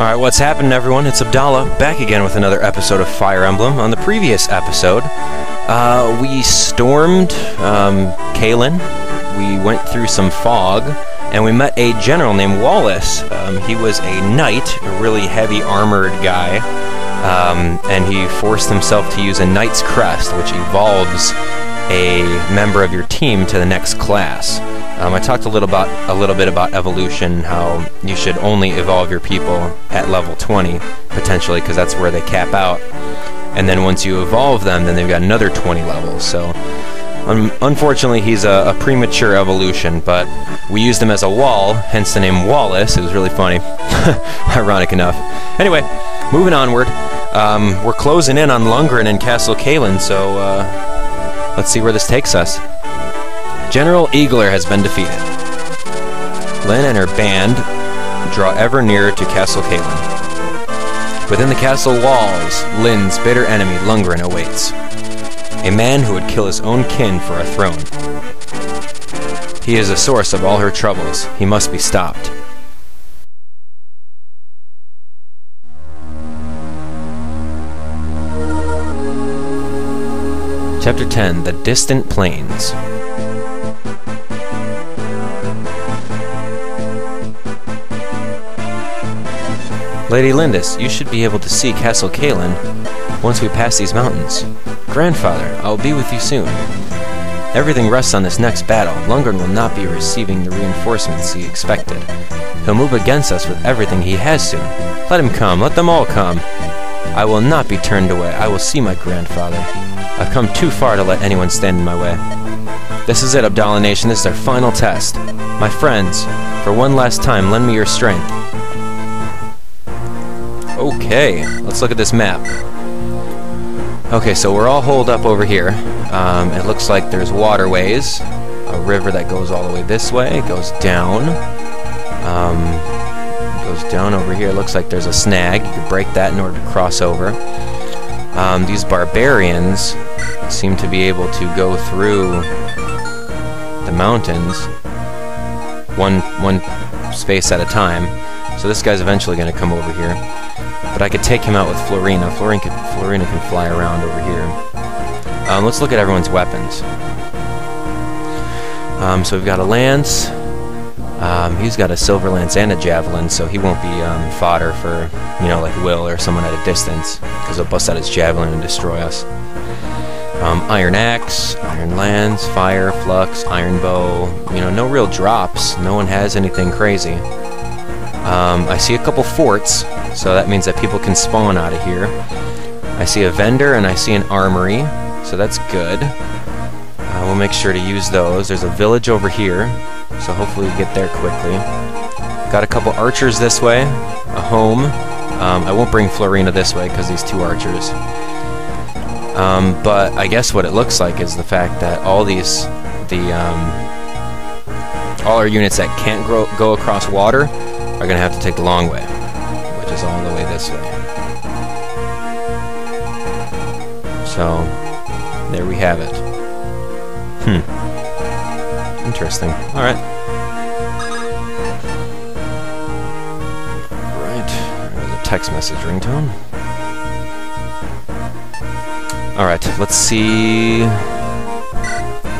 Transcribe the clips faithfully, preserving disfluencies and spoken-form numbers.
Alright, what's happened, everyone? It's Abdallah, back again with another episode of Fire Emblem. On the previous episode, uh, we stormed um, Caelin, we went through some fog, and we met a general named Wallace. Um, he was a knight, a really heavy armored guy, um, and he forced himself to use a knight's crest, which evolves a member of your team to the next class. Um, I talked a little about a little bit about evolution, how you should only evolve your people at level twenty, potentially, because that's where they cap out. And then once you evolve them, then they've got another twenty levels. So, um, unfortunately, he's a, a premature evolution, but we used him as a wall, hence the name Wallace. It was really funny, ironic enough. Anyway, moving onward, um, we're closing in on Lundgren and Castle Caelin, so... Uh, Let's see where this takes us. General Eagler has been defeated. Lyn and her band draw ever nearer to Castle Caelin. Within the castle walls, Lyn's bitter enemy, Lundgren, awaits. A man who would kill his own kin for a throne. He is the source of all her troubles. He must be stopped. Chapter ten, The Distant Plains. Lady Lindis, you should be able to see Castle Caelin once we pass these mountains. Grandfather, I will be with you soon. Everything rests on this next battle. Lundgren will not be receiving the reinforcements he expected. He'll move against us with everything he has soon. Let him come, let them all come. I will not be turned away. I will see my grandfather. I've come too far to let anyone stand in my way. This is it, Abdallah Nation. This is our final test. My friends, for one last time, lend me your strength. Okay, let's look at this map. Okay, so we're all holed up over here. Um, it looks like there's waterways. A river that goes all the way this way, goes down. Um, goes down over here. It looks like there's a snag. You can break that in order to cross over. Um, these barbarians seem to be able to go through the mountains one one space at a time. So this guy's eventually going to come over here. But I could take him out with Florina. Florina can, Florina can fly around over here. Um, let's look at everyone's weapons. Um, so we've got a lance. Um, he's got a silver lance and a javelin, so he won't be um, fodder for, you know, like Will or someone at a distance, because he'll bust out his javelin and destroy us. Um, iron axe, iron lance, fire, flux, iron bow, you know, no real drops. No one has anything crazy. Um, I see a couple forts, so that means that people can spawn out of here. I see a vendor and I see an armory, so that's good. Uh, we'll make sure to use those. There's a village over here. So hopefully we get there quickly. Got a couple archers this way, a home. Um, I won't bring Florina this way because these two archers. Um, but I guess what it looks like is the fact that all these, the um, all our units that can't grow, go across water are gonna have to take the long way, which is all the way this way. So there we have it. Hmm. Interesting. Alright. Right. There's a text message ringtone. Alright, let's see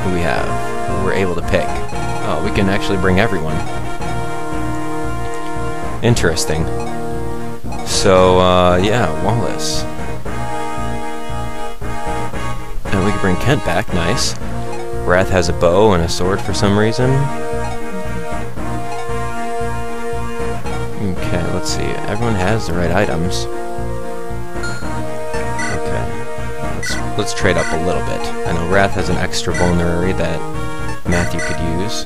who we have. Who we're able to pick. Oh, we can actually bring everyone. Interesting. So, uh, yeah, Wallace. And we can bring Kent back. Nice. Rath has a bow and a sword for some reason. Okay, let's see. Everyone has the right items. Okay. Let's, let's trade up a little bit. I know Rath has an extra vulnerary that Matthew could use.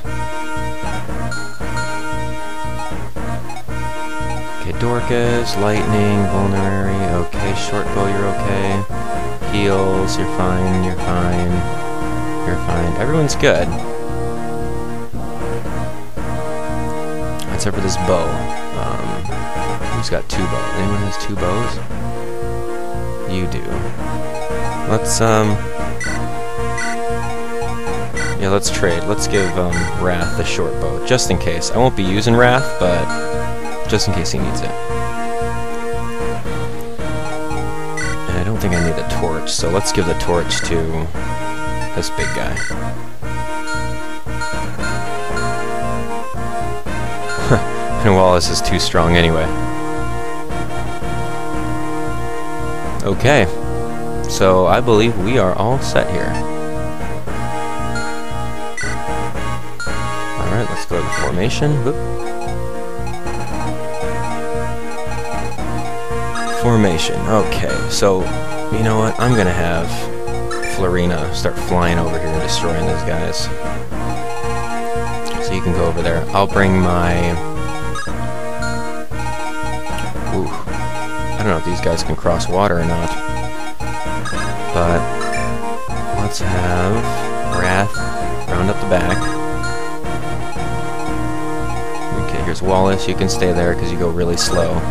Okay, Dorcas, lightning, vulnerary. Okay, short bow, you're okay. Heals, you're fine, you're fine. You're fine. Everyone's good. Except for this bow. Um, who's got two bows? Anyone has two bows? You do. Let's, um... yeah, let's trade. Let's give um, Rath the short bow, just in case. I won't be using Rath, but just in case he needs it. think I need the torch, so let's give the torch to this big guy. And Wallace is too strong anyway. Okay, so I believe we are all set here. Alright, let's go to the formation. Oop. Formation. Okay, so you know what? I'm gonna have Florina start flying over here and destroying those guys. So you can go over there. I'll bring my. Ooh, I don't know if these guys can cross water or not, but let's have Rath round up the back. Okay, here's Wallace. You can stay there because you go really slow.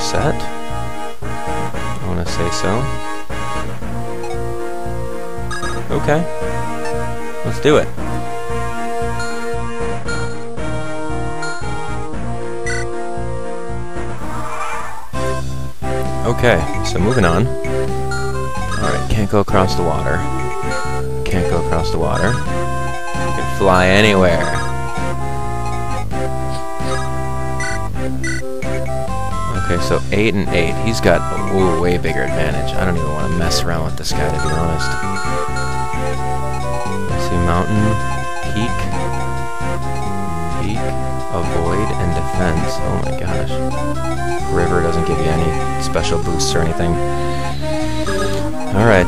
Set. I want to say so. Okay. Let's do it. Okay, so moving on. Alright, can't go across the water. Can't go across the water. You can fly anywhere. Okay, so eight and eight. He's got a ooh, way bigger advantage. I don't even want to mess around with this guy, to be honest. Let's see, mountain, peak, peak, avoid, and defense. Oh my gosh. River doesn't give you any special boosts or anything. Alright,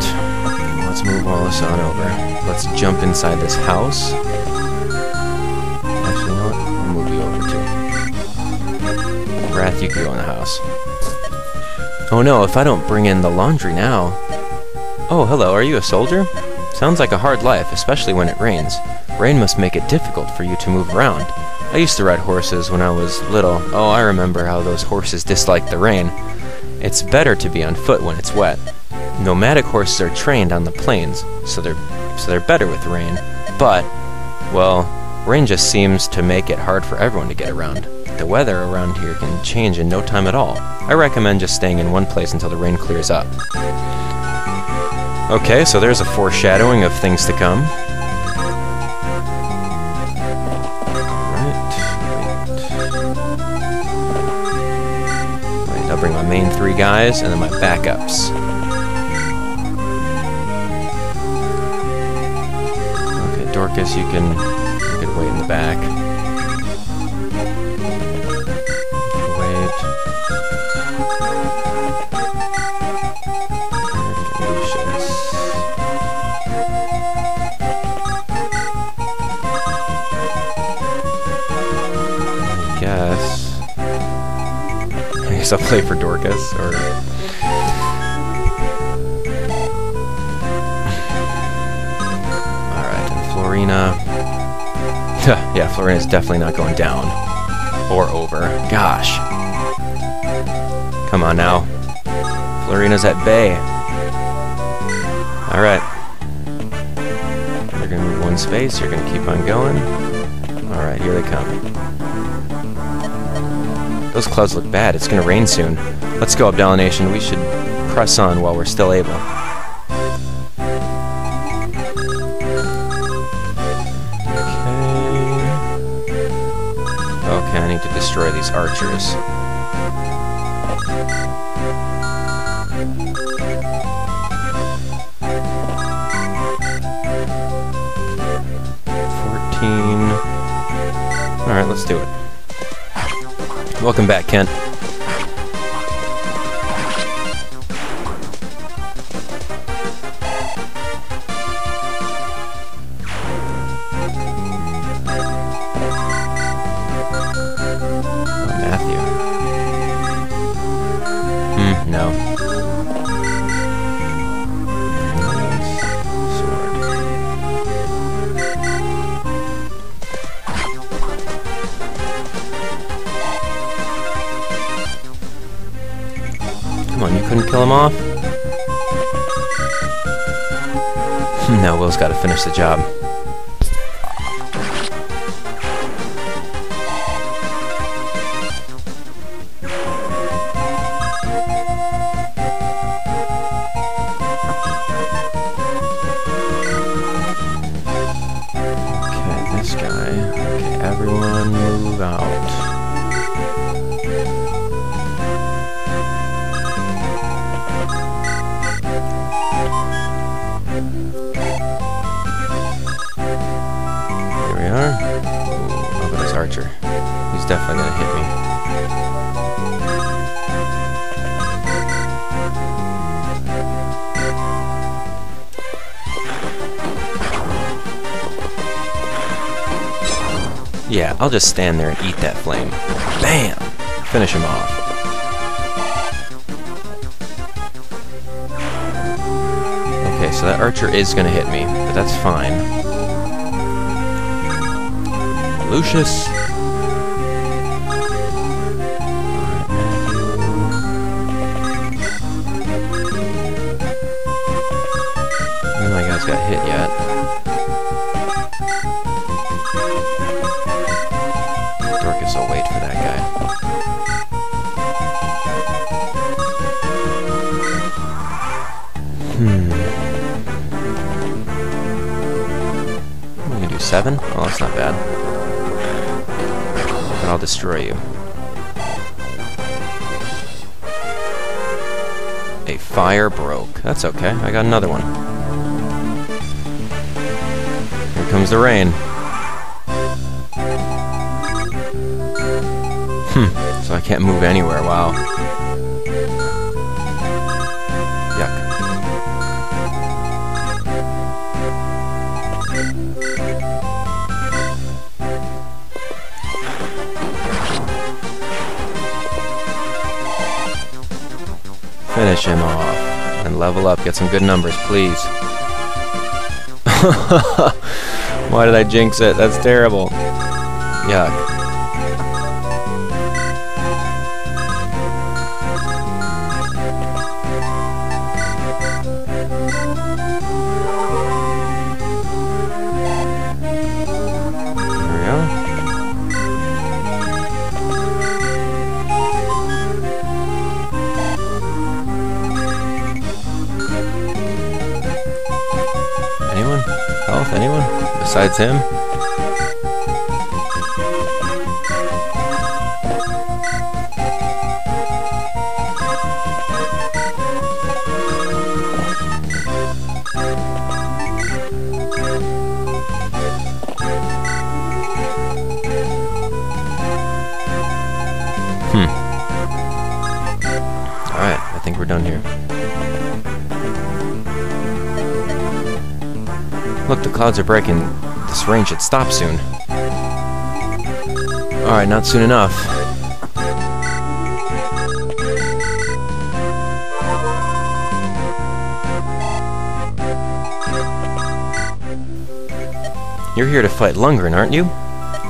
let's move Wallace on over. Let's jump inside this house. Actually, you know what? I'll move you over too. Wrath, you can go in the house. Oh no, if I don't bring in the laundry now... Oh, hello, are you a soldier? Sounds like a hard life, especially when it rains. Rain must make it difficult for you to move around. I used to ride horses when I was little. Oh, I remember how those horses disliked the rain. It's better to be on foot when it's wet. Nomadic horses are trained on the plains, so they're, so they're better with rain. But, well, rain just seems to make it hard for everyone to get around. The weather around here can change in no time at all. I recommend just staying in one place until the rain clears up. Okay, so there's a foreshadowing of things to come. Alright, wait. Wait, I'll bring my main three guys and then my backups. Okay, Dorcas, you can, you can wait in the back. I'll play for Dorcas, or... Alright, and Florina... Yeah, Florina's definitely not going down. Or over. Gosh. Come on now. Florina's at bay. Alright. You're gonna move one space, you're gonna keep on going. Alright, here they come. Those clouds look bad. It's gonna rain soon. Let's go, Abdallah Nation. We should press on while we're still able. Okay. Okay, I need to destroy these archers. Fourteen. Alright, let's do it. Welcome back, Kent. Oh, Matthew. Hmm, no. Couldn't kill him off? Now Will's got to finish the job. guy. Okay, everyone move out. Archer. He's definitely gonna hit me. Yeah, I'll just stand there and eat that flame. Bam! Finish him off. Okay, so that archer is gonna hit me, but that's fine. Lucius. None of my guys got hit yet. Dorcas will wait for that guy. Hmm. I'm gonna do seven? Oh, that's not bad. I'll destroy you. A fire broke. That's okay. I got another one. Here comes the rain. Hmm. So I can't move anywhere. Wow. Finish him off. And level up. Get some good numbers, please. Why did I jinx it? That's terrible. Yuck. Anyone besides him? Hmm. Alright, I think we're done here. Look, the clouds are breaking. This rain should stop soon. Alright, not soon enough. You're here to fight Lundgren, aren't you?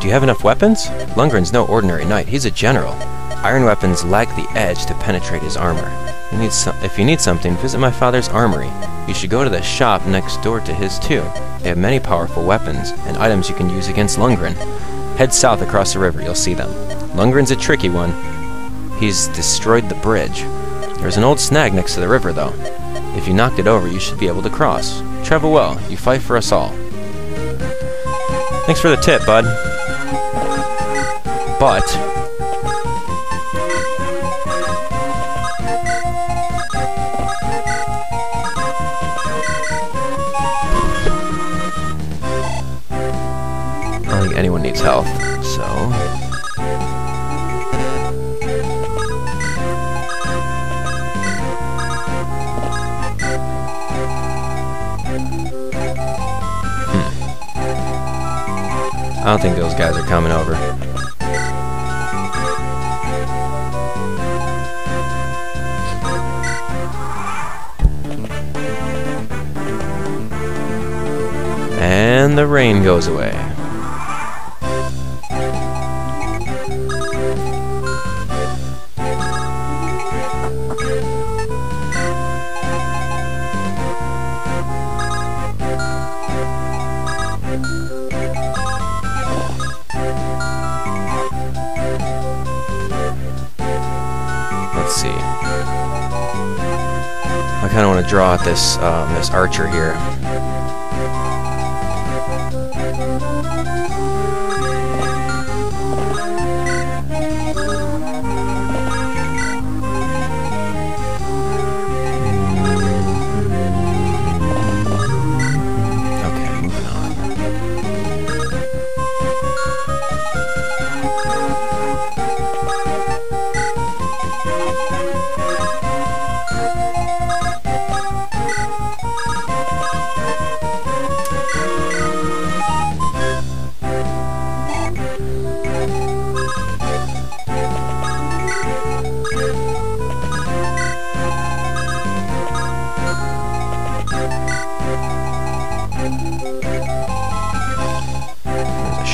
Do you have enough weapons? Lundgren's no ordinary knight. He's a general. Iron weapons lack the edge to penetrate his armor. You need so- if you need something, visit my father's armory. You should go to the shop next door to his, too. They have many powerful weapons and items you can use against Lundgren. Head south across the river, you'll see them. Lundgren's a tricky one. He's destroyed the bridge. There's an old snag next to the river, though. If you knocked it over, you should be able to cross. Travel well. You fight for us all. Thanks for the tip, bud. But... anyone needs health, so... Hmm. I don't think those guys are coming over. And the rain goes away. I kind of want to draw at this um, this archer here.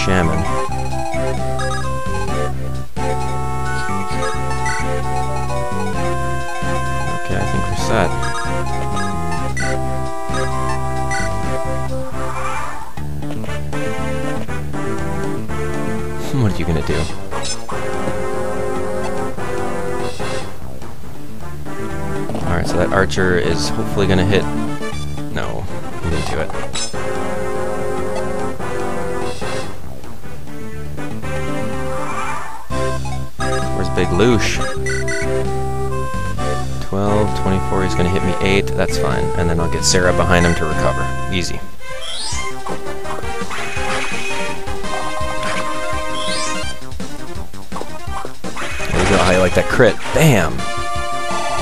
shaman. Okay, I think we're set. What are you gonna do? Alright, so that archer is hopefully gonna hit... No, he didn't do it. Big loosh. twelve, twenty-four, he's gonna hit me eight, that's fine. And then I'll get Sarah behind him to recover. Easy. There you go, how you like that crit? Damn!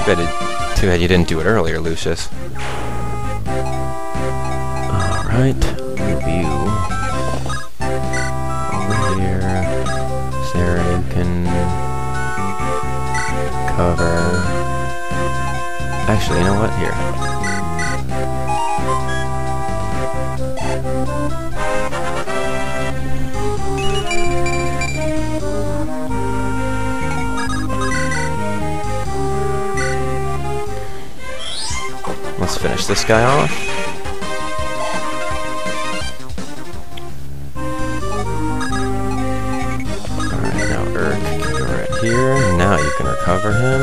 Too bad, it, too bad you didn't do it earlier, Lucius. Alright, review. Cover. Actually, you know what? Here. Let's finish this guy off. Alright, now Erk can go right here. Now you can recover him.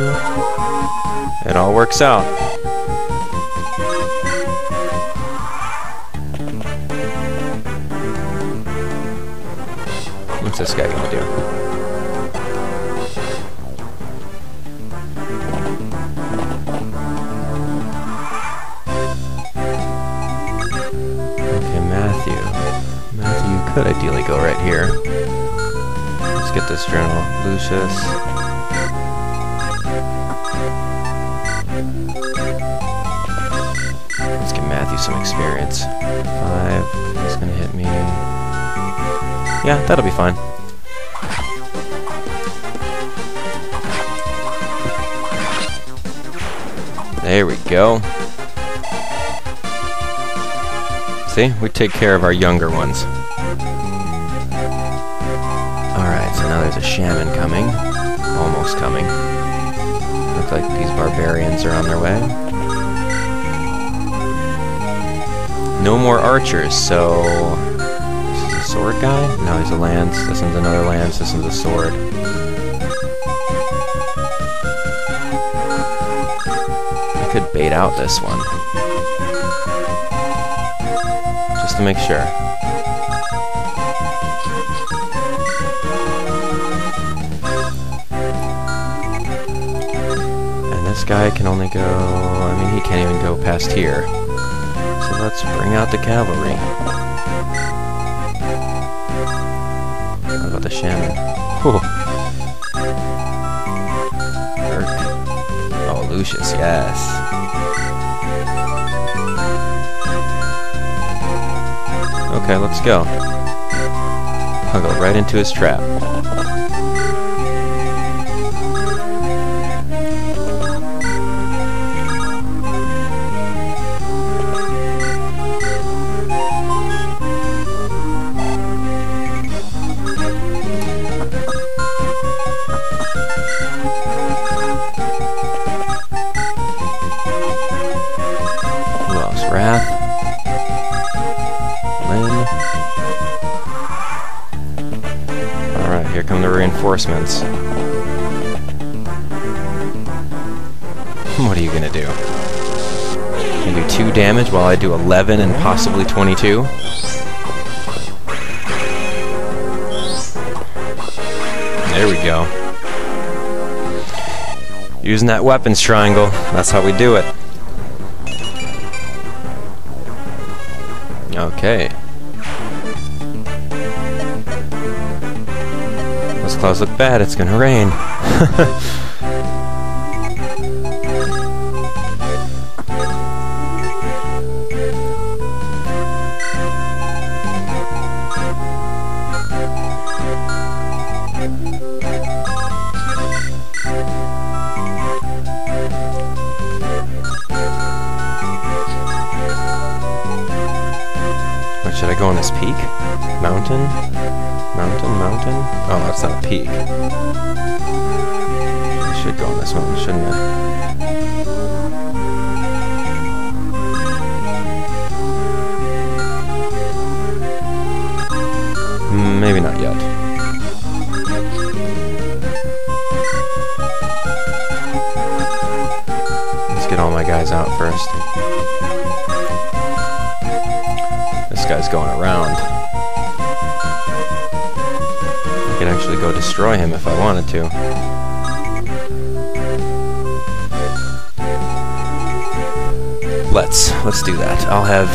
It all works out. What's this guy gonna do? Okay, Matthew. Matthew could ideally go right here. Let's get this journal. Lucius. Some experience. Five. He's gonna hit me. Yeah, that'll be fine. There we go. See? We take care of our younger ones. Alright, so now there's a shaman coming. Almost coming. Looks like these barbarians are on their way. No more archers, so... This is a sword guy? No, he's a lance. This one's another lance. This one's a sword. I could bait out this one. Just to make sure. And this guy can only go... I mean, he can't even go past here. Let's bring out the cavalry. How about the shaman? Whew. Erk. Oh, Lucius, yes. Okay, let's go. I'll go right into his trap. Rath, Lyn. Alright, here come the reinforcements. What are you gonna do? You do two damage while I do eleven and possibly twenty-two? There we go. Using that weapons triangle, that's how we do it. Okay. Those clouds look bad, it's gonna rain. Should I go on this peak? Mountain? Mountain, mountain? Oh, that's not a peak. I should go on this mountain, shouldn't I? Maybe not yet. Out first. This guy's going around. I could actually go destroy him if I wanted to. Let's. Let's do that. I'll have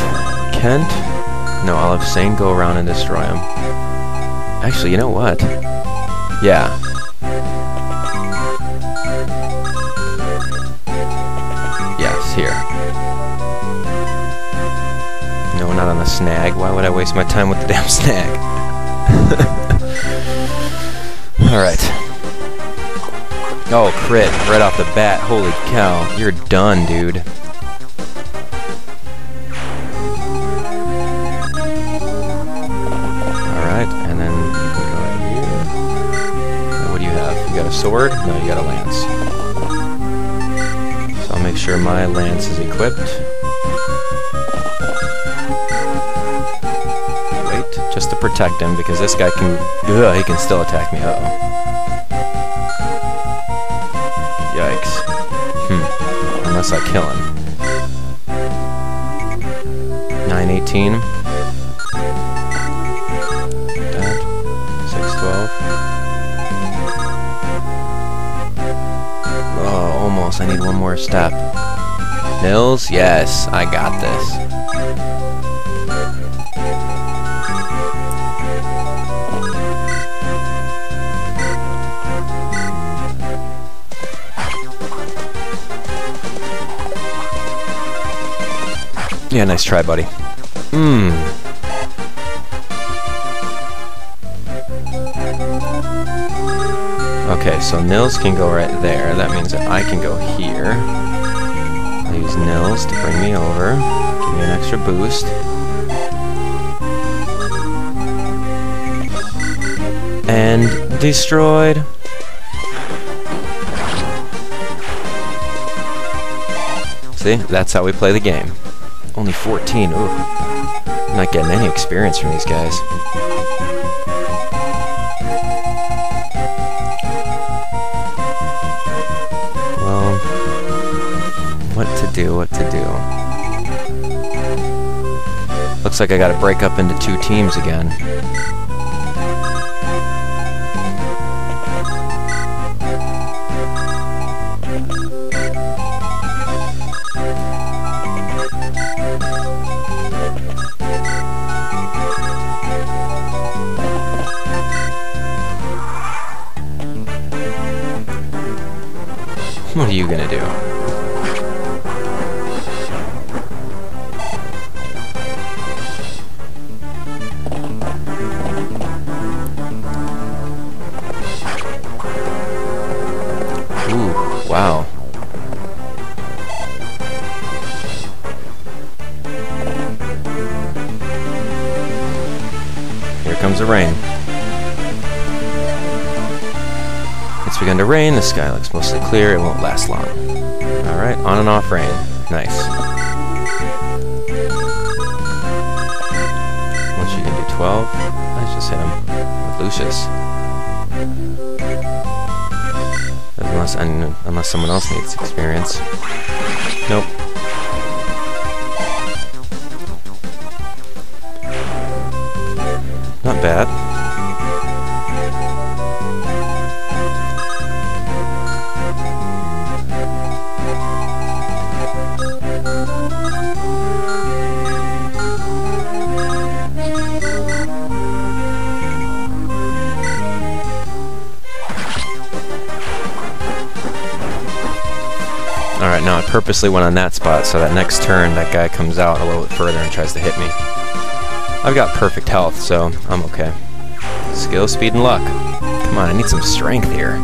Kent. No, I'll have Sain go around and destroy him. Actually, you know what? Yeah. Here. No, not on the snag. Why would I waste my time with the damn snag? Alright. Oh, crit. Right off the bat. Holy cow. You're done, dude. Alright, and then you can go right here. Now, what do you have? You got a sword? No, you got a lance. Make sure my lance is equipped. Wait, just to protect him, because this guy can... Ugh, he can still attack me. Uh-oh. Yikes. Hmm. Unless I kill him. nine eighteen. That. six twelve. I need one more step. Nils? Yes, I got this. Yeah, nice try, buddy. Mmm. Okay, so Nils can go right there. That means that I can go here. I'll use Nils to bring me over. Give me an extra boost. And destroyed. See? That's how we play the game. Only fourteen. Ooh. I'm not getting any experience from these guys. Do what to do. Looks like I gotta break up into two teams again. What are you gonna do? Rain, the sky looks mostly clear, it won't last long. Alright, on and off rain. Nice. Once you can do twelve, let's just hit him with Lucius. Unless, un unless someone else needs experience. Nope. Not bad. Purposely went on that spot so that next turn that guy comes out a little bit further and tries to hit me. I've got perfect health, so I'm okay. Skill, speed, and luck. Come on, I need some strength here.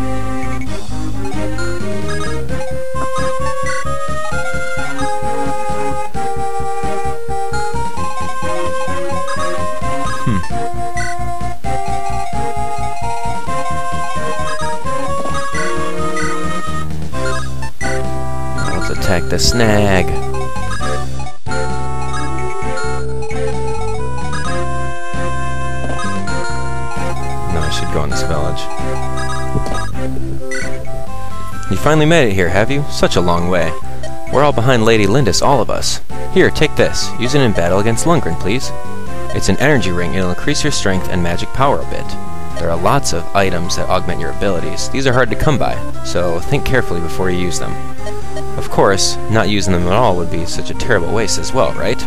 attack the snag. No, I should go in this village. You finally made it here, have you? Such a long way. We're all behind Lady Lyndis, all of us. Here, take this. Use it in battle against Lundgren, please. It's an energy ring. It'll increase your strength and magic power a bit. There are lots of items that augment your abilities. These are hard to come by, so think carefully before you use them. Of course, not using them at all would be such a terrible waste as well, right?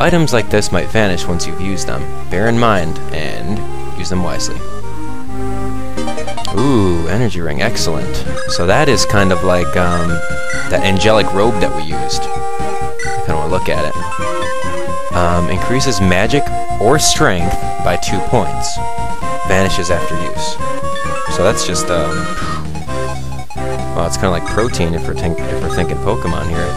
Items like this might vanish once you've used them. Bear in mind, and use them wisely. Ooh, energy ring, excellent. So that is kind of like, um, that angelic robe that we used. I kinda wanna look at it. Um, increases magic or strength by two points. Vanishes after use. So that's just, um... well, it's kind of like protein if we're, think if we're thinking Pokemon here.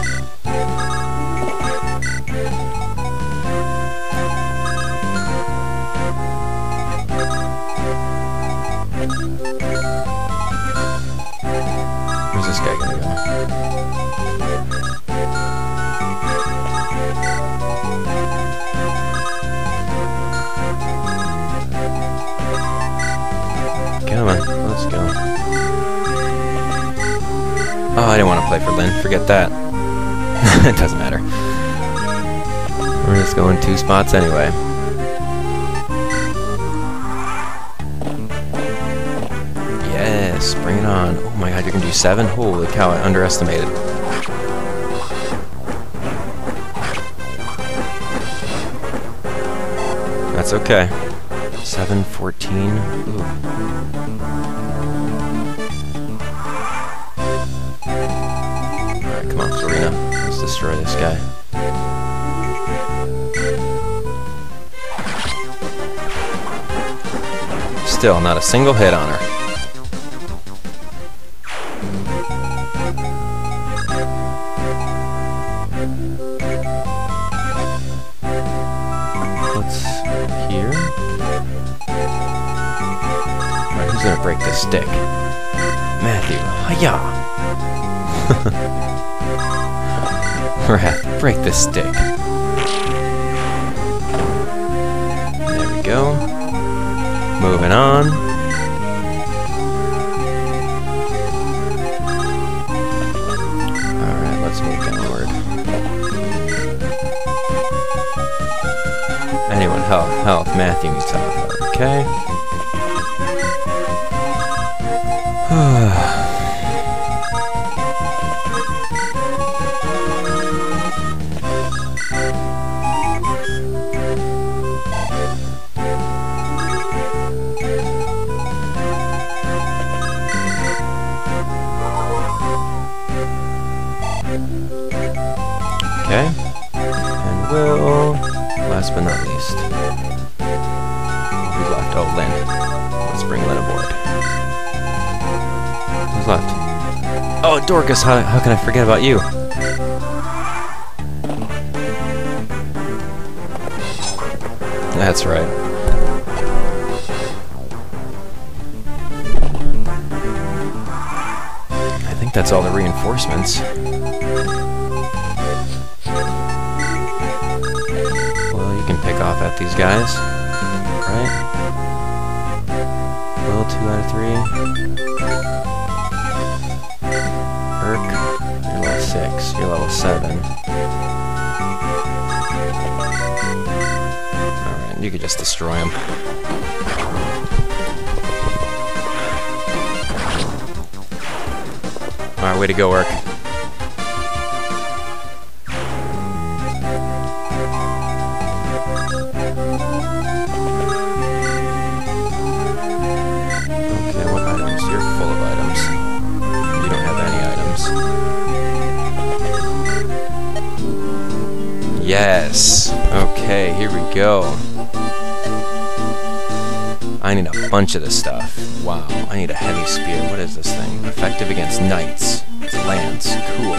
Where's this guy gonna go? Come on, let's go. Oh, I didn't want to play for Lyn. Forget that. It doesn't matter. We're just going two spots anyway. Yes, bring it on. Oh my god, you're gonna do seven? Holy cow, I underestimated. That's okay. seven, fourteen, ooh. Alright, come on, Florina. Let's destroy this guy. Still, not a single hit on her. Break the stick. Matthew, hiya! Rath, break the stick. There we go. Moving on. Alright, let's move downward. Anyone, help, help, Matthew needs help. Okay. Okay, and we'll, last but not least, who's left? Oh, Lyn. Let's bring Lyn aboard. Who's left? Oh, Dorcas, how, how can I forget about you? That's right. I think that's all the reinforcements. Well, you can pick off at these guys, right? Well, two out of three. Erk, you're level six, you're level seven. Alright, you could just destroy him. Alright, way to go, Erk. Okay, what items? You're full of items. Yes! Okay, here we go. I need a bunch of this stuff. Wow, I need a heavy spear. What is this thing? Effective against knights. It's lance. Cool.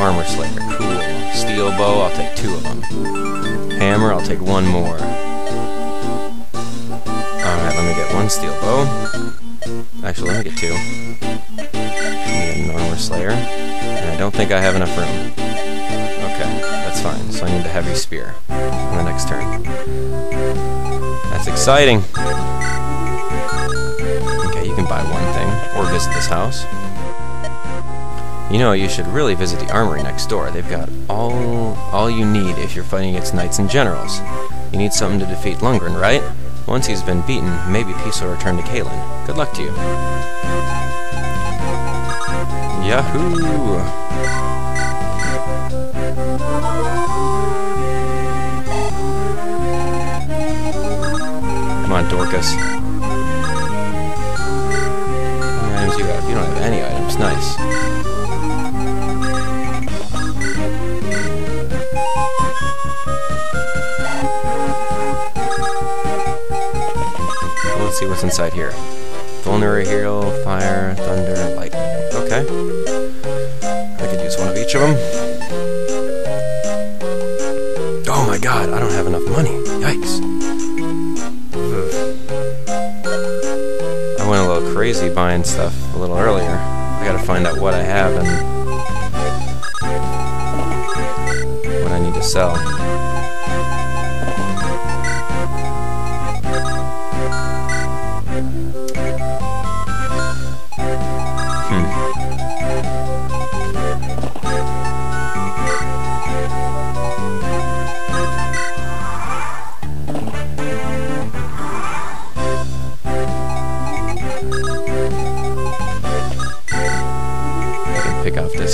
Armor slayer. Cool. Steel bow. I'll take two of them. Hammer. I'll take one more. Alright, let me get one steel bow. Actually, let me get two. Let me get an armor Slayer, and I don't think I have enough room. Okay, that's fine, so I need a heavy spear on the next turn. That's exciting! Okay, you can buy one thing, or visit this house. You know, you should really visit the armory next door. They've got all all you need if you're fighting against knights and generals. You need something to defeat Lundgren, right? Once he's been beaten, maybe peace will return to Caelin. Good luck to you. Yahoo! Come on, Dorcas. How many items you have? You don't have any items. Nice. Let's see what's inside here. Vulnerary Hero, Fire, Thunder, Light. Okay. I could use one of each of them. Oh my god, I don't have enough money. Yikes. Ugh. I went a little crazy buying stuff a little earlier. I gotta find out what I have and what I need to sell.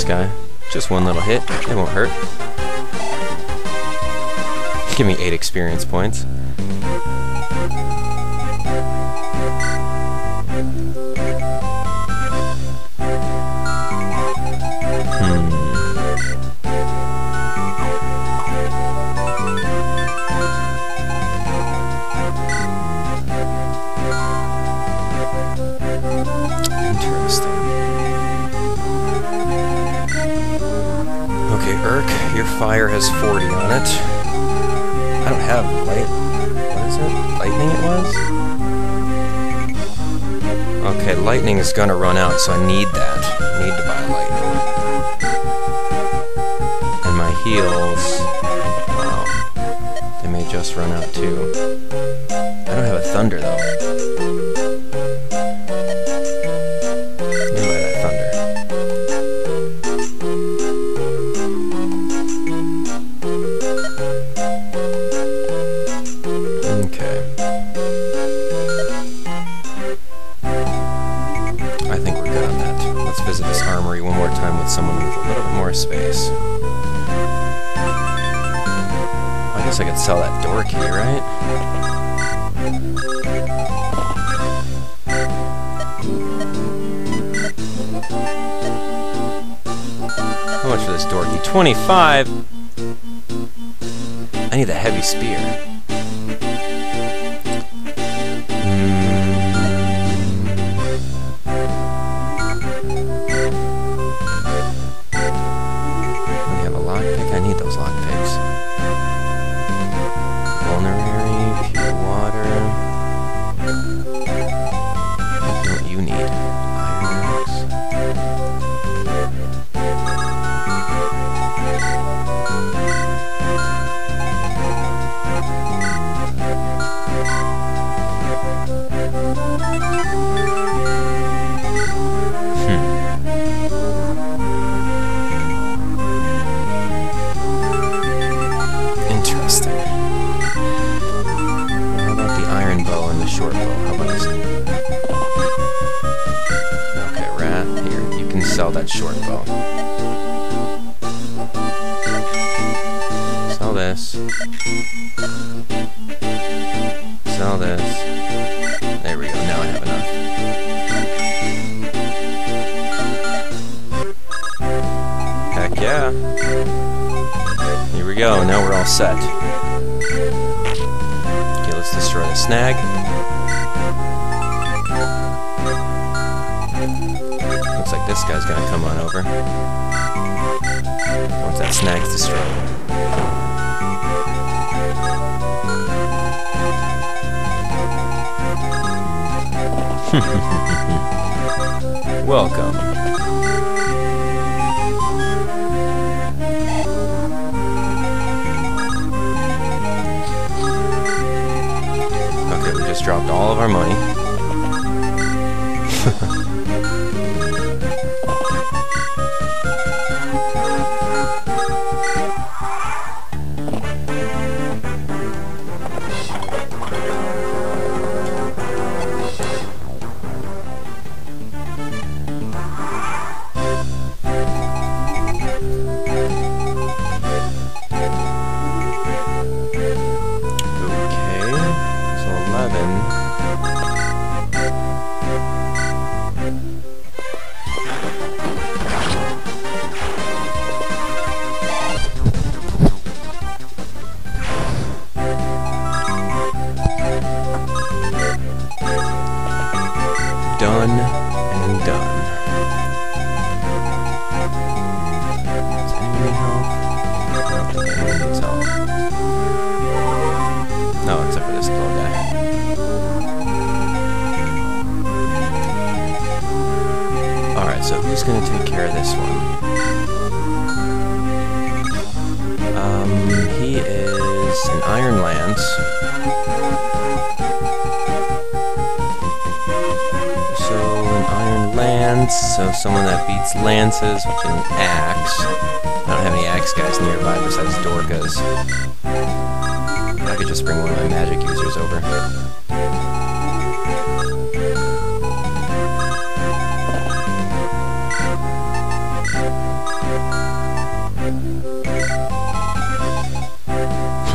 Guy. Just one little hit. It won't hurt. Give me eight experience points. Erk, your fire has forty on it. I don't have light. What is it? Lightning it was? Okay, lightning is gonna run out, so I need that. I need to buy lightning. And my heals. Wow. They may just run out too. I don't have a thunder though. Space. I guess I could sell that door key, right? How much for this door key? twenty-five! I need a heavy spear. Set. Okay, let's destroy the snag. Looks like this guy's gonna come on over. Once that snag's destroyed. Welcome. dropped all of our money. So someone that beats lances, which is an axe. I don't have any axe guys nearby besides Dorcas. I could just bring one of my magic users over.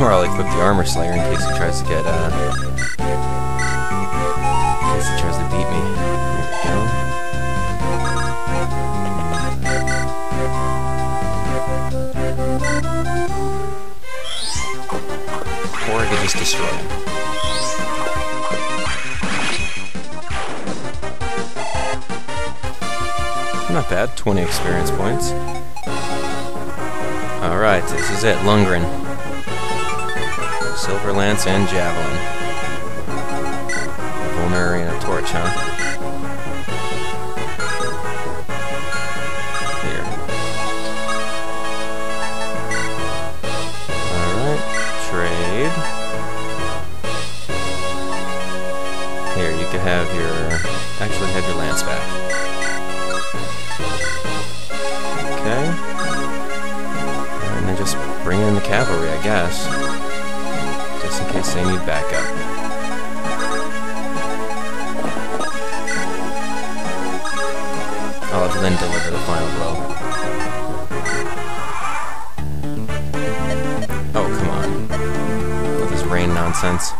Or I'll equip the armor slayer in case he tries to get, uh... in case he tries to beat me. There we go. Or I could just destroy him. Not bad, twenty experience points. Alright, this is it, Lundgren. Silver Lance and Javelin. A Vulnerary and a Torch, huh? Have your actually have your lance back. Okay. And then just bring in the cavalry, I guess. Just in case they need backup. I'll have Lyn deliver the final blow. Oh, come on. With this rain nonsense.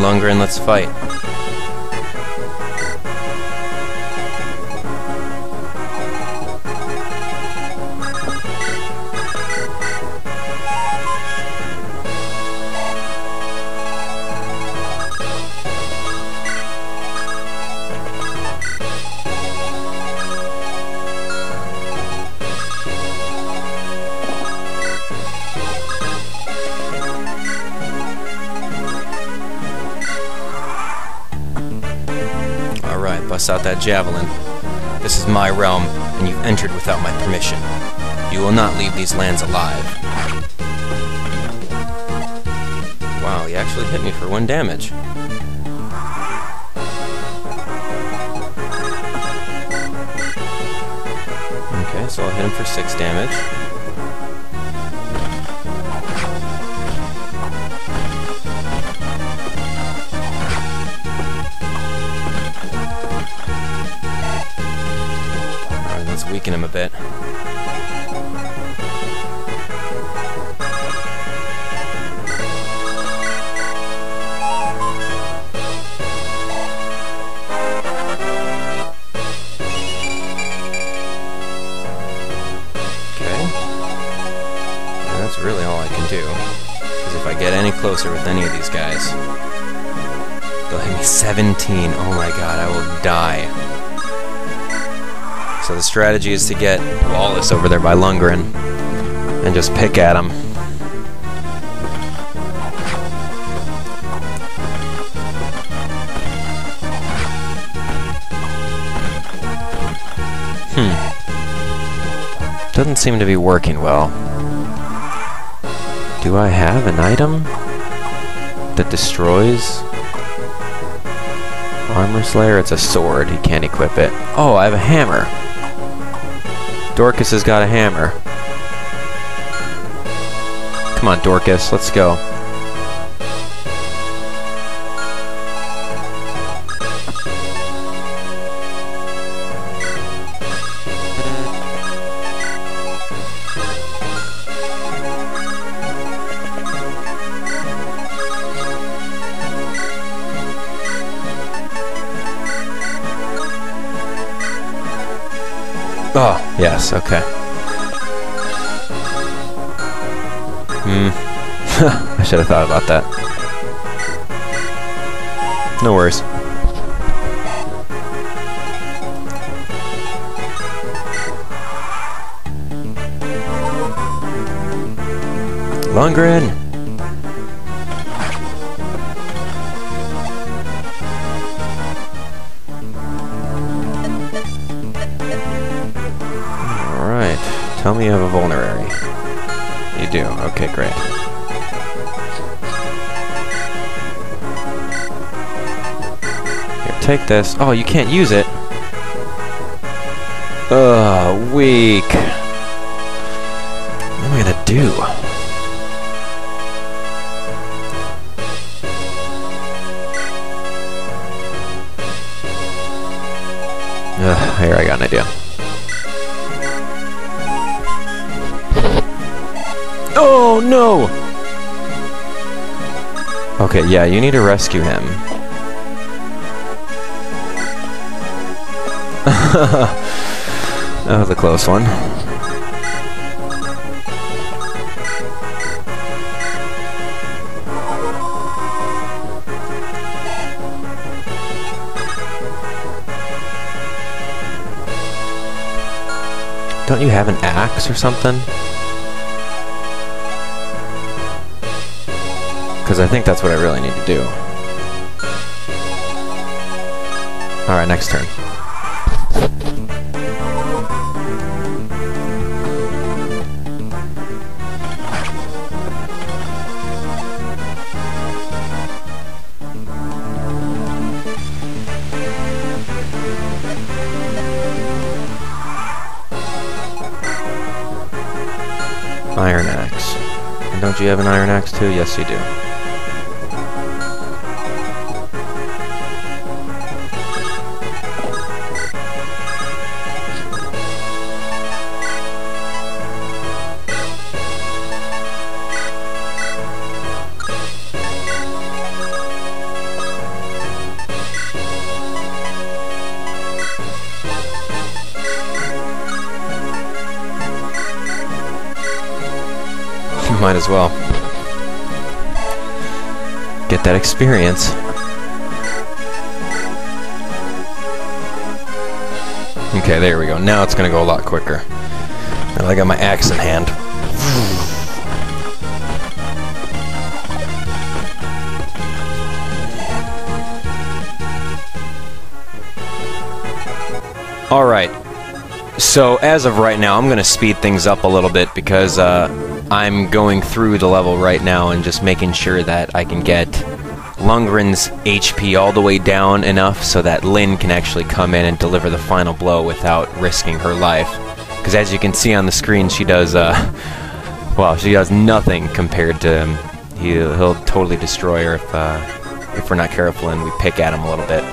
Lundgren, let's fight. Out that javelin. This is my realm, and you've entered without my permission. You will not leave these lands alive. Wow, he actually hit me for one damage. Okay, so I'll hit him for six damage. Weaken him a bit. really all I can do. Because if I get any closer with any of these guys, they'll hit me seventeen. Oh my god, I will die. So the strategy is to get Wallace over there by Lundgren and just pick at him. Hmm. Doesn't seem to be working well. Do I have an item that destroys Armor Slayer? It's a sword. He can't equip it. Oh, I have a hammer. Dorcas has got a hammer. Come on, Dorcas. Let's go. Oh, yes, okay. Hmm. I should have thought about that. No worries. Lundgren! Tell me you have a vulnerary. You do. Okay, great. Here, take this. Oh, you can't use it. Ugh, weak. What am I gonna do? Ugh, here, I got an idea. Oh no! Okay, yeah, you need to rescue him. That was a close one. Don't you have an axe or something? Because I think that's what I really need to do. Alright, next turn. Iron axe. And don't you have an iron axe too? Yes, you do. Might as well get that experience. Okay, there we go. Now it's gonna go a lot quicker. And I got my axe in hand. All right. So as of right now, I'm gonna speed things up a little bit because uh. I'm going through the level right now and just making sure that I can get Lundgren's H P all the way down enough so that Lyn can actually come in and deliver the final blow without risking her life. Because as you can see on the screen, she does, uh, well, she does nothing compared to him. He'll, he'll totally destroy her if, uh, if we're not careful and we pick at him a little bit.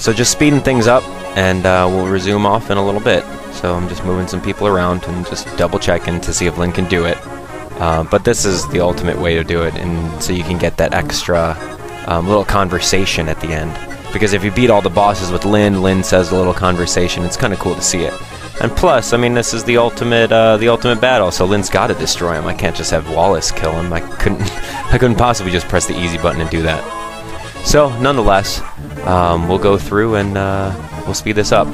So just speeding things up, and uh, we'll resume off in a little bit. So I'm just moving some people around and just double-checking to see if Lyn can do it. Uh, but this is the ultimate way to do it, and so you can get that extra um, little conversation at the end. Because if you beat all the bosses with Lyn, Lyn says a little conversation. It's kind of cool to see it. And plus, I mean, this is the ultimate, uh, the ultimate battle. So Lyn's got to destroy him. I can't just have Wallace kill him. I couldn't, I couldn't possibly just press the easy button and do that. So, nonetheless, um, we'll go through and uh, we'll speed this up.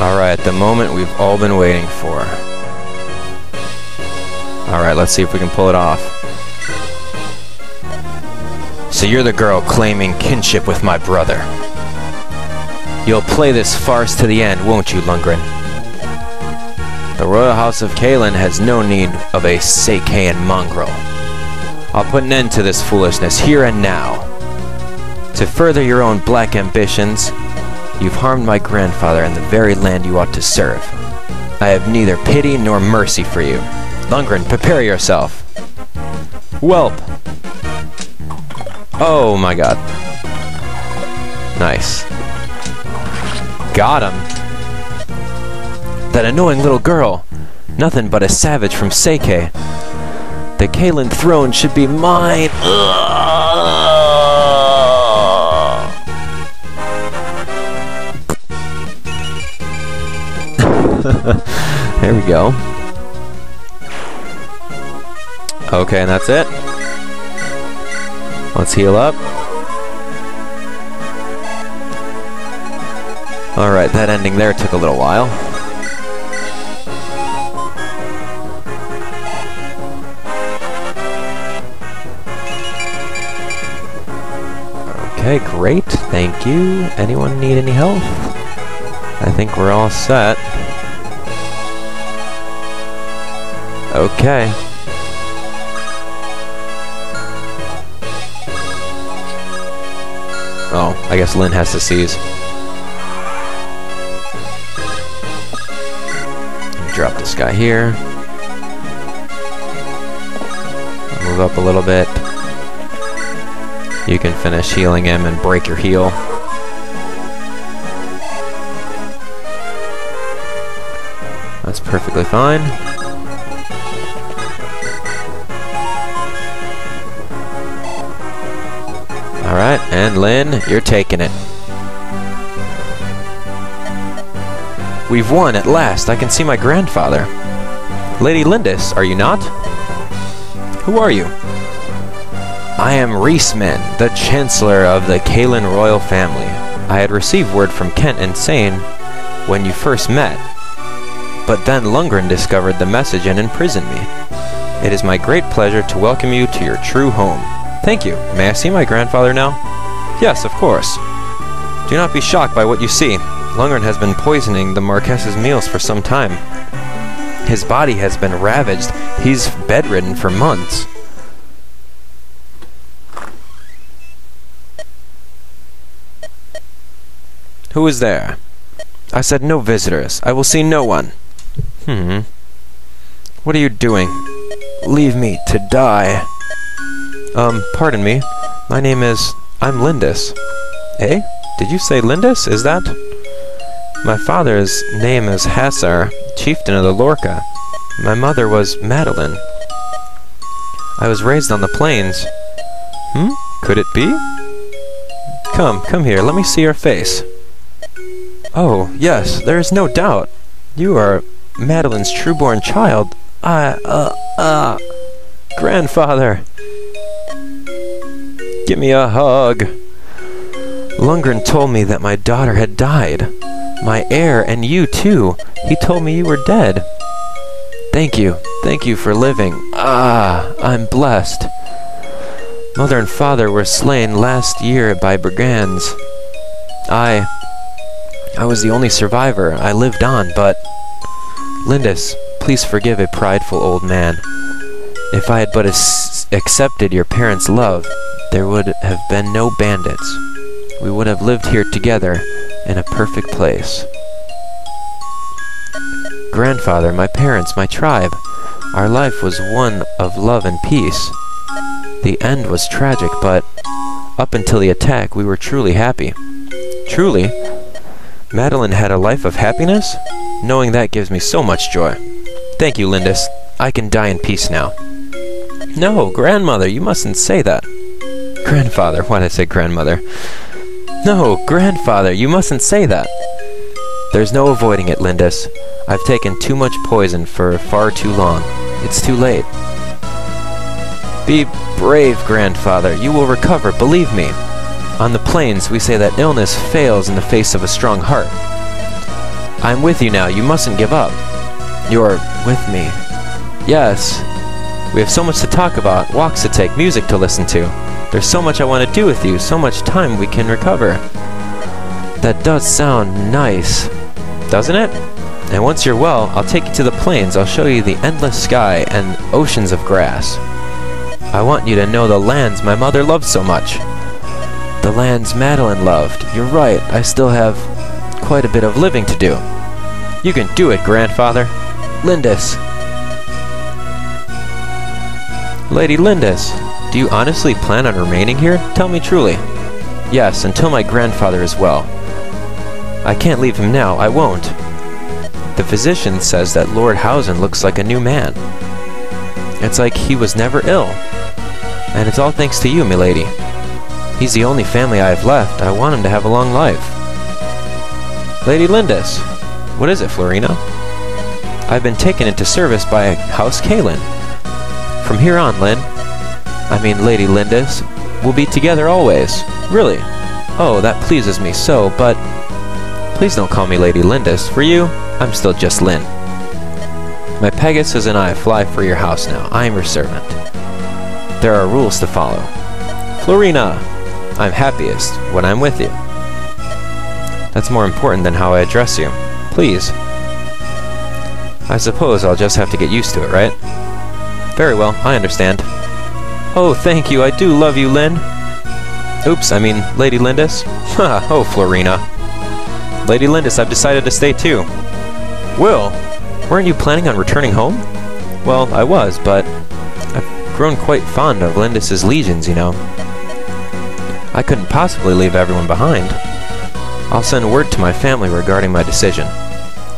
Alright, the moment we've all been waiting for. Alright, let's see if we can pull it off. So you're the girl claiming kinship with my brother. You'll play this farce to the end, won't you, Lundgren? The royal house of Caelin has no need of a Sacaean mongrel. I'll put an end to this foolishness here and now. To further your own black ambitions, you've harmed my grandfather and the very land you ought to serve. I have neither pity nor mercy for you. Lundgren, prepare yourself. Whelp. Oh my god. Nice. Got him. That annoying little girl. Nothing but a savage from Seike. The Caelin throne should be mine. Ugh. There we go. Okay, and that's it. Let's heal up. Alright, that ending there took a little while. Okay, great. Thank you. Anyone need any help? I think we're all set. Okay. Oh, I guess Lyn has to seize. Drop this guy here. Move up a little bit. You can finish healing him and break your heal. That's perfectly fine. Alright, and Lyn, you're taking it. We've won, at last. I can see my grandfather. Lady Lyndis, are you not? Who are you? I am Reissman, the Chancellor of the Caelin Royal Family. I had received word from Kent and Sain when you first met, but then Lundgren discovered the message and imprisoned me. It is my great pleasure to welcome you to your true home. Thank you. May I see my grandfather now? Yes, of course. Do not be shocked by what you see. Lundgren has been poisoning the Marquess's meals for some time. His body has been ravaged. He's bedridden for months. Who is there? I said no visitors. I will see no one. Hmm. What are you doing? Leave me to die. Um, pardon me. My name is... I'm Lindis. Eh? Did you say Lindis? Is that... My father's name is Hassar, chieftain of the Lorca. My mother was Madeline. I was raised on the plains. Hmm? Could it be? Come, come here, let me see your face. Oh, yes, there is no doubt. You are Madeline's true-born child. I, uh, uh... Grandfather! Give me a hug! Lundgren told me that my daughter had died. My heir, and you too. He told me you were dead. Thank you. Thank you for living. Ah, I'm blessed. Mother and father were slain last year by brigands. I... I was the only survivor. I lived on, but... Lyndis, please forgive a prideful old man. If I had but accepted your parents' love, there would have been no bandits. We would have lived here together, in a perfect place. Grandfather, my parents, my tribe, our life was one of love and peace. The end was tragic, but up until the attack, we were truly happy. Truly? Madeline had a life of happiness? Knowing that gives me so much joy. Thank you, Lyndis. I can die in peace now. No, grandmother, you mustn't say that. Grandfather, why did I say grandmother? No, grandfather, you mustn't say that. There's no avoiding it, Lyndis. I've taken too much poison for far too long. It's too late. Be brave, grandfather. You will recover, believe me. On the plains, we say that illness fails in the face of a strong heart. I'm with you now. You mustn't give up. You're with me. Yes. We have so much to talk about, walks to take, music to listen to. There's so much I want to do with you, so much time we can recover. That does sound nice, doesn't it? And once you're well, I'll take you to the plains. I'll show you the endless sky and oceans of grass. I want you to know the lands my mother loved so much. The lands Madeline loved. You're right, I still have quite a bit of living to do. You can do it, grandfather. Lyndis. Lady Lyndis, do you honestly plan on remaining here? Tell me truly. Yes, until my grandfather is well. I can't leave him now, I won't. The physician says that Lord Hausen looks like a new man. It's like he was never ill. And it's all thanks to you, milady. He's the only family I have left. I want him to have a long life. Lady Lyndis. What is it, Florina? I've been taken into service by House Caelin. From here on, Lyn, I mean Lady Lyndis, we'll be together always. Really? Oh, that pleases me so, but please don't call me Lady Lyndis. For you, I'm still just Lyn. My Pegasus and I fly for your house now. I am your servant. There are rules to follow. Florina, I'm happiest when I'm with you. That's more important than how I address you. Please. I suppose I'll just have to get used to it, right? Very well, I understand. Oh, thank you, I do love you, Lyn. Oops, I mean, Lady Lyndis. Ha, oh, Florina. Lady Lyndis, I've decided to stay too. Will, weren't you planning on returning home? Well, I was, but I've grown quite fond of Lyndis's legions, you know. I couldn't possibly leave everyone behind. I'll send word to my family regarding my decision.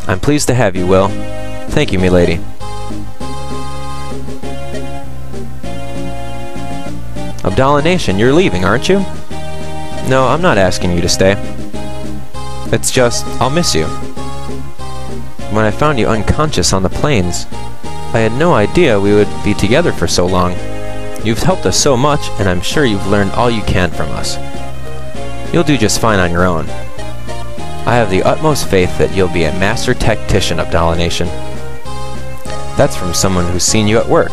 I'm pleased to have you, Will. Thank you, milady. Abdallah Nation, you're leaving, aren't you? No, I'm not asking you to stay. It's just, I'll miss you. When I found you unconscious on the plains, I had no idea we would be together for so long. You've helped us so much, and I'm sure you've learned all you can from us. You'll do just fine on your own. I have the utmost faith that you'll be a master tactician, Abdallah Nation. That's from someone who's seen you at work.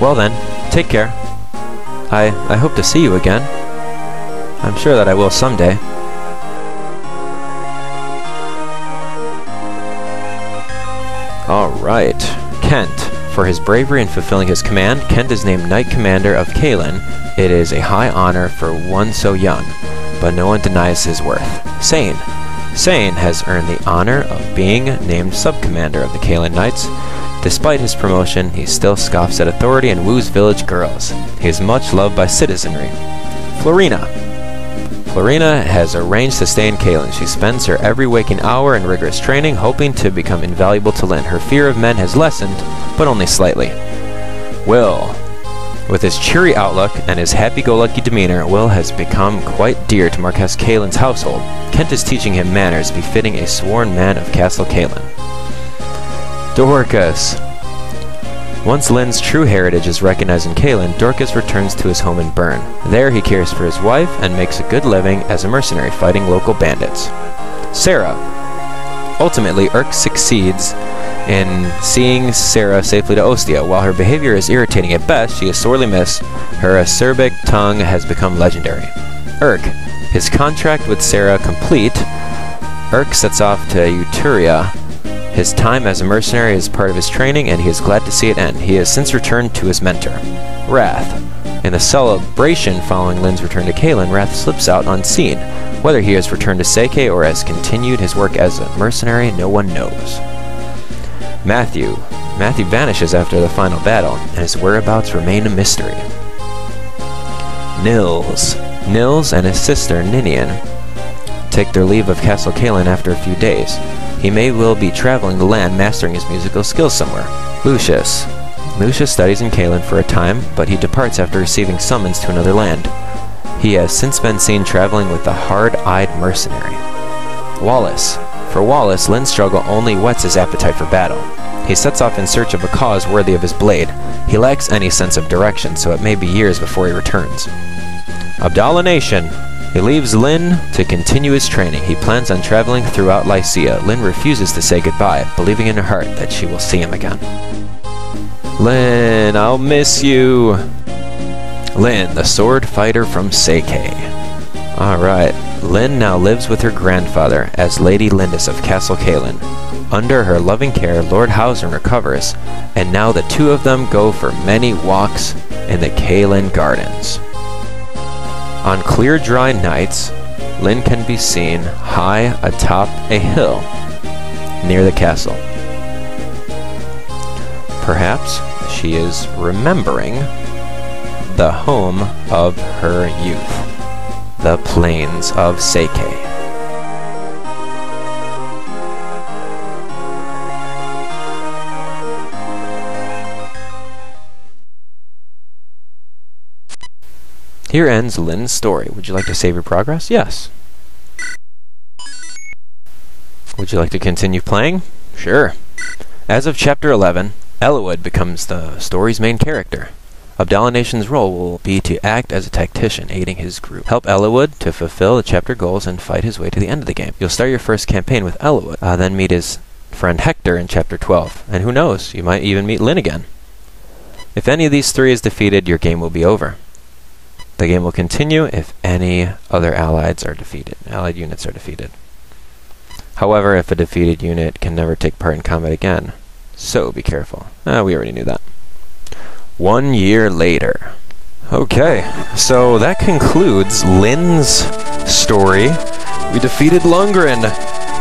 Well then, take care. I, I hope to see you again. I'm sure that I will someday. Alright, Kent. For his bravery in fulfilling his command, Kent is named Knight Commander of Caelin. It is a high honor for one so young, but no one denies his worth. Sain. Sain has earned the honor of being named Sub-Commander of the Caelin Knights. Despite his promotion, he still scoffs at authority and woos village girls. He is much loved by citizenry. Florina. Florina has arranged to stay in Caelin. She spends her every waking hour in rigorous training, hoping to become invaluable to Lyn. Her fear of men has lessened, but only slightly. Will. With his cheery outlook and his happy-go-lucky demeanor, Will has become quite dear to Marquess Caelin's household. Kent is teaching him manners befitting a sworn man of Castle Caelin. Dorcas. Once Lyn's true heritage is recognized in Caelin, Dorcas returns to his home in Bern. There he cares for his wife and makes a good living as a mercenary fighting local bandits. Sarah. Ultimately, Erk succeeds in seeing Sarah safely to Ostia. While her behavior is irritating at best, she is sorely missed. Her acerbic tongue has become legendary. Erk. His contract with Sarah complete, Erk sets off to Etruria. His time as a mercenary is part of his training, and he is glad to see it end. He has since returned to his mentor. Rath. In the celebration following Lyn's return to Caelin, Rath slips out unseen. Whether he has returned to Seike or has continued his work as a mercenary, no one knows. Matthew. Matthew vanishes after the final battle, and his whereabouts remain a mystery. Nils. Nils and his sister, Ninian, take their leave of Castle Caelin after a few days. He may well be traveling the land, mastering his musical skills somewhere. Lucius. Lucius studies in Caelin for a time, but he departs after receiving summons to another land. He has since been seen traveling with the hard-eyed mercenary. Wallace. For Wallace, Lyn's struggle only whets his appetite for battle. He sets off in search of a cause worthy of his blade. He lacks any sense of direction, so it may be years before he returns. Abdallah Nation. He leaves Lyn to continue his training. He plans on traveling throughout Lycia. Lyn refuses to say goodbye, believing in her heart that she will see him again. Lyn, I'll miss you! Lyn, the sword fighter from Seike. Alright, Lyn now lives with her grandfather as Lady Lyndis of Castle Caelin. Under her loving care, Lord Hausen recovers, and now the two of them go for many walks in the Caelin Gardens. On clear, dry nights, Lyn can be seen high atop a hill near the castle. Perhaps she is remembering the home of her youth, the plains of Seike. Here ends Lyn's story. Would you like to save your progress? Yes. Would you like to continue playing? Sure. As of chapter eleven, Eliwood becomes the story's main character. Abdallah Nation's role will be to act as a tactician, aiding his group. Help Eliwood to fulfill the chapter goals and fight his way to the end of the game. You'll start your first campaign with Eliwood, uh, then meet his friend Hector in chapter twelve. And who knows, you might even meet Lyn again. If any of these three is defeated, your game will be over. The game will continue if any other allies are defeated. Allied units are defeated. However, if a defeated unit can never take part in combat again, so be careful. Ah, we already knew that. One year later. Okay, so that concludes Lyn's story. We defeated Lundgren,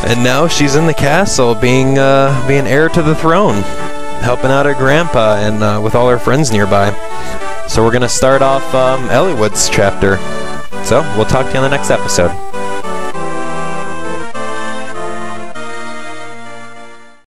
and now she's in the castle, being uh, being heir to the throne, helping out her grandpa and uh, with all her friends nearby. So we're going to start off um, Eliwood's chapter. So we'll talk to you in the next episode.